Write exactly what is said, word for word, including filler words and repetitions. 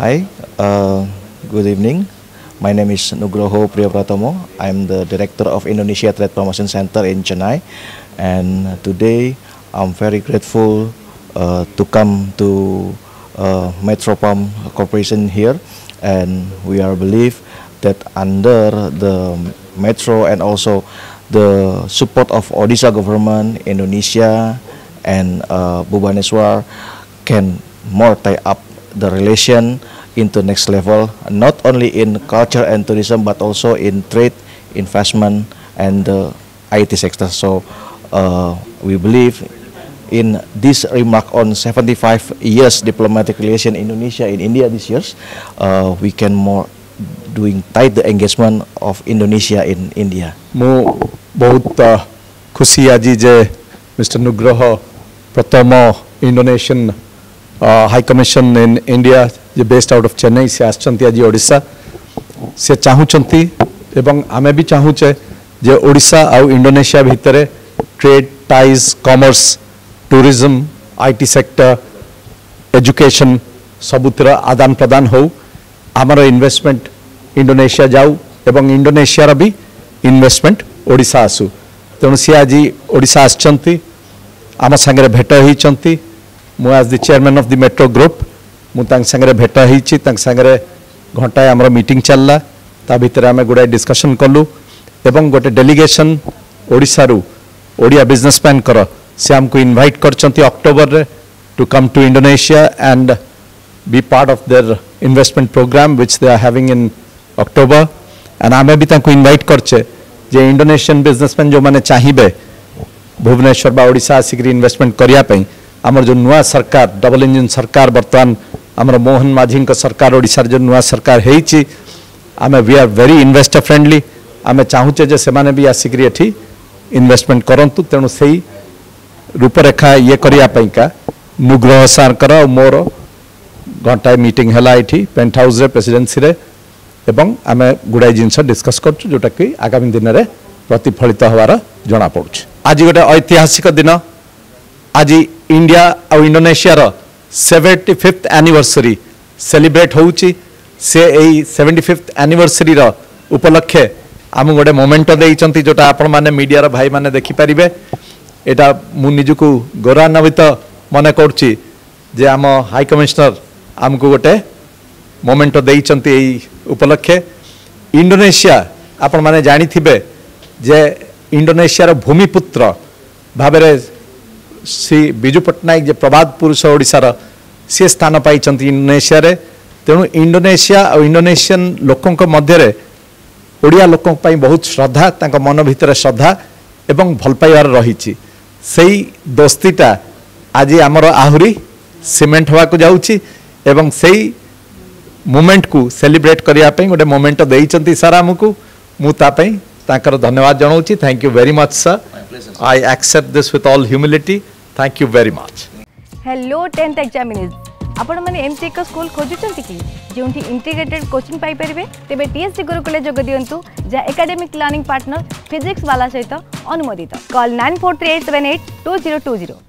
Hi, uh, good evening. My name is Nugraha Priyobratomo. I am the director of Indonesia Trade Promotion Center in Chennai, and today I'm very grateful uh, to come to uh, Metropam Corporation here, and we are believe that under the Metro and also the support of Odisha government, Indonesia, and uh, Bhubaneswar can more tie up the relation into next level, not only in culture and tourism but also in trade, investment, and the I T sector. So uh, we believe in this remark on seventy-five years diplomatic relation Indonesia in India this years, uh, we can more doing tight the engagement of Indonesia in India. Mo bahut khushi aji je Mister Nugraha Pratama, Indonesian Uh, High Commission in India, जो based out of Chennai से आसचंती आज ओडिशा से चाहूँचंती एवं आमे भी चाहूँचे जो ओडिशा और इंडोनेशिया भीतरे trade ties commerce tourism IT sector education सबुतरा आदान प्रदान हो आमरो इन्वेस्टमेंट इंडोनेशिया जाऊ एवं इंडोनेशिया रा भी इन्वेस्टमेंट ओडिशा आसू तेणु सी आज ओडिशा आसचंती आम संगे भेट होती मु आज the chairman of the metro group मुतांग संगरे भेटा हिची तांग संगरे घंटाए हमर मीटिंग चलला ता भीतर आमे गुडा डिस्कशन करलु एवं गोटे डेलीगेशन ओडिसा रु ओडिया बिजनेसमैन कर से हमको इनवाइट करचंती अक्टूबर रे to come to Indonesia and be part of their investment programme which they are having in October and आमे भी तांको इनवाइट करचे जे इंडोनेशियन बिजनेसमैन जो माने चाहिबे भुवनेश्वर बा ओडिसा आसीकरी इन्वेस्टमेंट करिया पई आमर जो नुआ सरकार डबल इंजिन सरकार बर्तमान आमर मोहन माझी सरकार ओडिशा जो नुआ सरकार होती आम we are very investor friendly आम चाहूचे जे सेमाने भी आसिकरी एठी इन्वेस्टमेंट करंतु तेणु से ही रूपरेखा ये करने का Nugraha सारकर मोर घंटाए मीटिंग है ये पेंट हाउस प्रेसिडेंसी एवं आम गुड़ाए जिनस डिस्कस करूँ जोटा कि आगामी दिन में प्रतिफलित होवार जना पड़ुछ। आज गोटे ऐतिहासिक दिन आज इंडिया और इंडोनेशिया रा सेवेंटी फिफ्थ एनिवर्सरी सेलिब्रेट होउची से एई सेवेंटी फिफ्थ एनिवर्सरी रा उपलक्ष्य आम गोटे मोमेंट देइचंती जोटा आपण माने मीडिया रा भाई माने देखि परिबे एटा मु निजुकु गौरवान्वित माने करची जे आम हाई कमिश्नर आमको गोटे मोमेंट देइचंती एई उपलक्ष्य। इंडोनेशिया आपण माने जानिथिबे जे इंडोनेशिया रा भूमिपुत्र भाबरे श्री बिजू पटनायक जे प्रभात पुरुष ओडिशार से स्थान पाई इंडोनेशिया रे तेणु इंडोनेशिया और इंडोनेशियन लोकों के मध्य ओडिया लोकों पाई बहुत श्रद्धा तांका मन भितर श्रद्धा एवं भल पाइबार रही सेई दोस्तीटा आज आमर आहुरी सीमेंट होवाकू जाउची एवं सेई मोमेंट को सेलिब्रेट करिया पई गोटे मोमेंट देइचंती सर आमकू मु ता पई तांकर धन्यवाद जनाउची। Thank you very much sir, I accept this with all humility. Thank you very much. Hello tenth examinees, आपण माने एमटी एक स्कूल खोजुचंती कि जोंठी इंटीग्रेटेड कोचिंग पाई परबे तेबे टीएससी गुरुकुले जोग दियंतु जा एकेडमिक लर्निंग पार्टनर फिजिक्स वाला सहित अनुमोदित। Call nine four three eight seven eight two zero two zero.